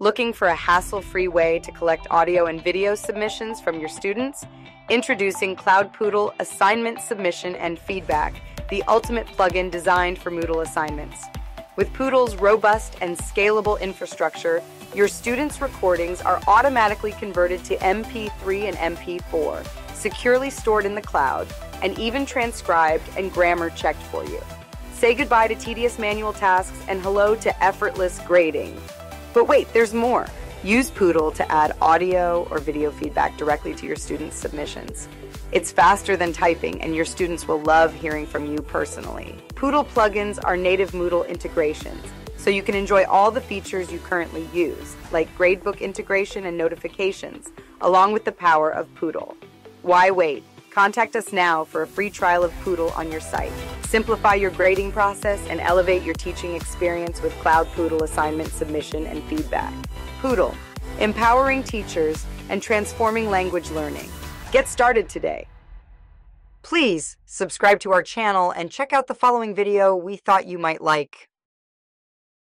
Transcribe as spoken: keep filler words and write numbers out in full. Looking for a hassle-free way to collect audio and video submissions from your students? Introducing Cloud Poodll Assignment Submission and Feedback, the ultimate plugin designed for Moodle assignments. With Poodll's robust and scalable infrastructure, your students' recordings are automatically converted to M P three and M P four, securely stored in the cloud, and even transcribed and grammar checked for you. Say goodbye to tedious manual tasks and hello to effortless grading. But wait, there's more. Use Poodll to add audio or video feedback directly to your students' submissions. It's faster than typing, and your students will love hearing from you personally. Poodll plugins are native Moodle integrations, so you can enjoy all the features you currently use, like gradebook integration and notifications, along with the power of Poodll. Why wait? Contact us now for a free trial of Poodll on your site. Simplify your grading process and elevate your teaching experience with Cloud Poodll Assignment Submission and Feedback. Poodll, empowering teachers and transforming language learning. Get started today. Please subscribe to our channel and check out the following video we thought you might like.